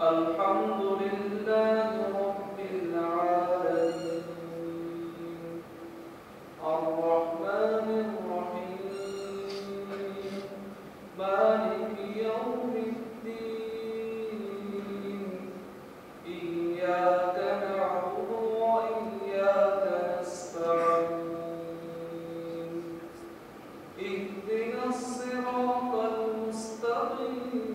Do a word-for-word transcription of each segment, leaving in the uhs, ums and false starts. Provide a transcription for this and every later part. الحمد لله رب العالمين الرحمن الرحيم مالك يوم الدين إياك نعبد وإياك نستعين اهدنا الصراط المستقيم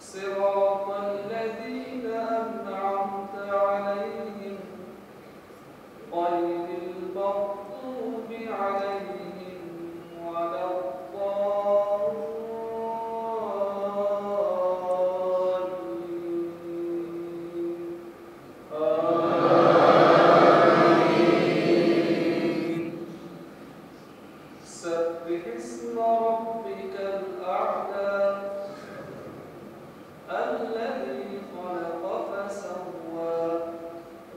صراط الذين أنعمت عليهم غير المغضوب عليهم ولا الضالين آمين. سبح اسم ربك الأعلى الذي خلق فسوى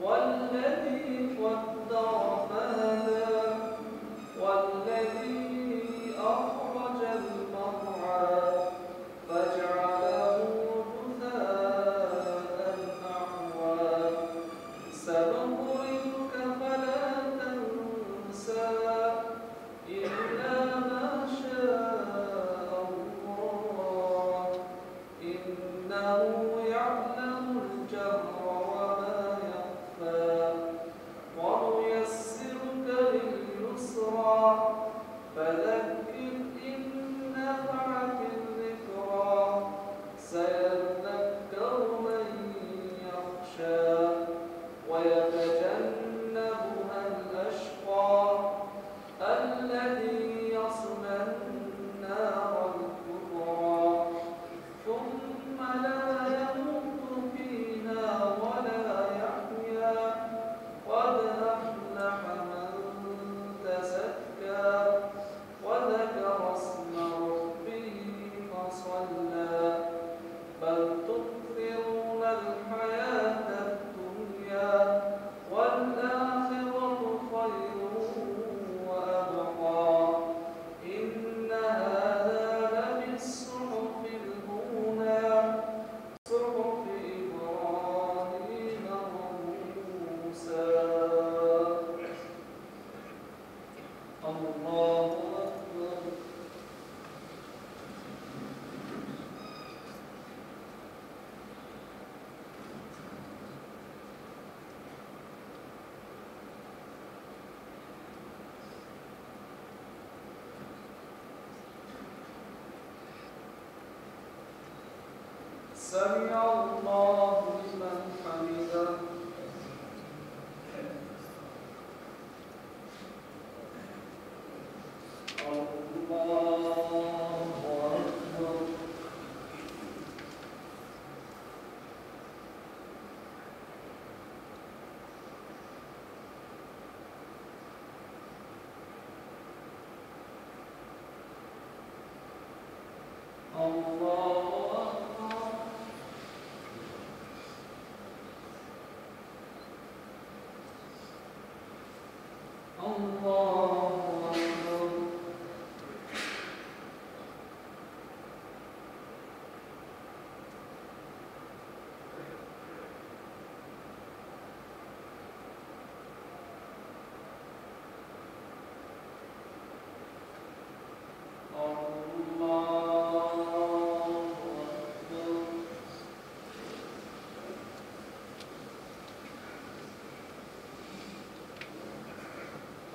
والذي قدر فهدى والذي أخرج المرعى فجعله غثاء أحوى سنقرئك فلا تنسى إلا ما شاء الله إنه يعلم الجهر وما يخفى ونيسرك لليسرى فذكر إن نفعت الذكرى سيذكر من يخشى ويتجنبها الأشقى الذي يصلى النار الكبرى ثم لا يموت فيها ولا يحيا قد أفلح من تزكى وذكر اسم ربه فصلى بل تؤثرون الحياة الدنيا والآخرة خير وأبقى إن هذا لبالصحف الأولى صحف إبراهيم وموسى. الله أكبر. سمع الله لمن حمده. الله أكبر. الله الله أكبر. الله أكبر.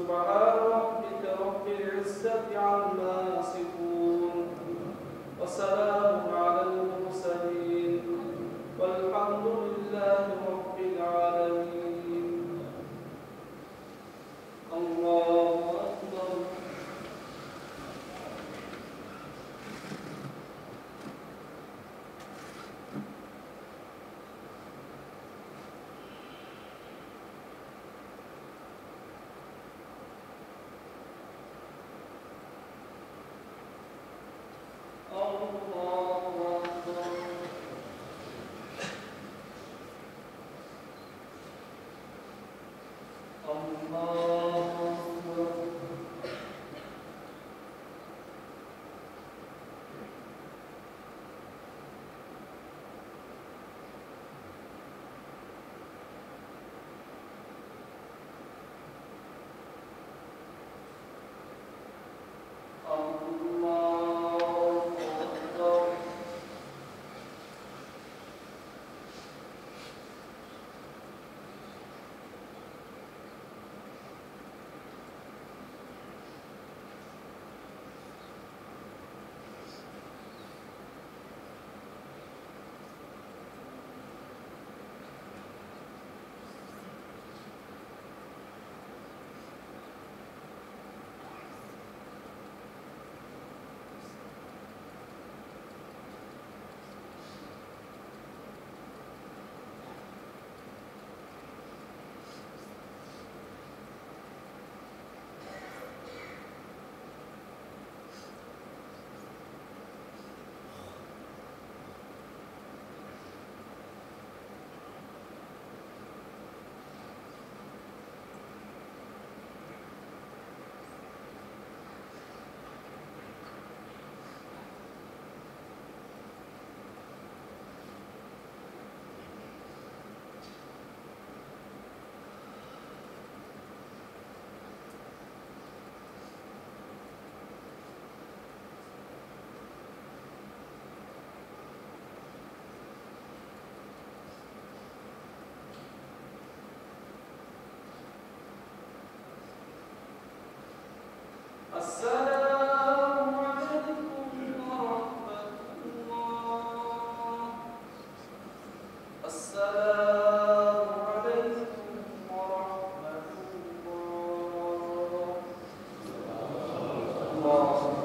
سبحان ربك رب العزة عما يصفون وسلام على المرسلين والحمد لله رب العالمين. الله أكبر. Assalamu alaikum wa rahmatullah.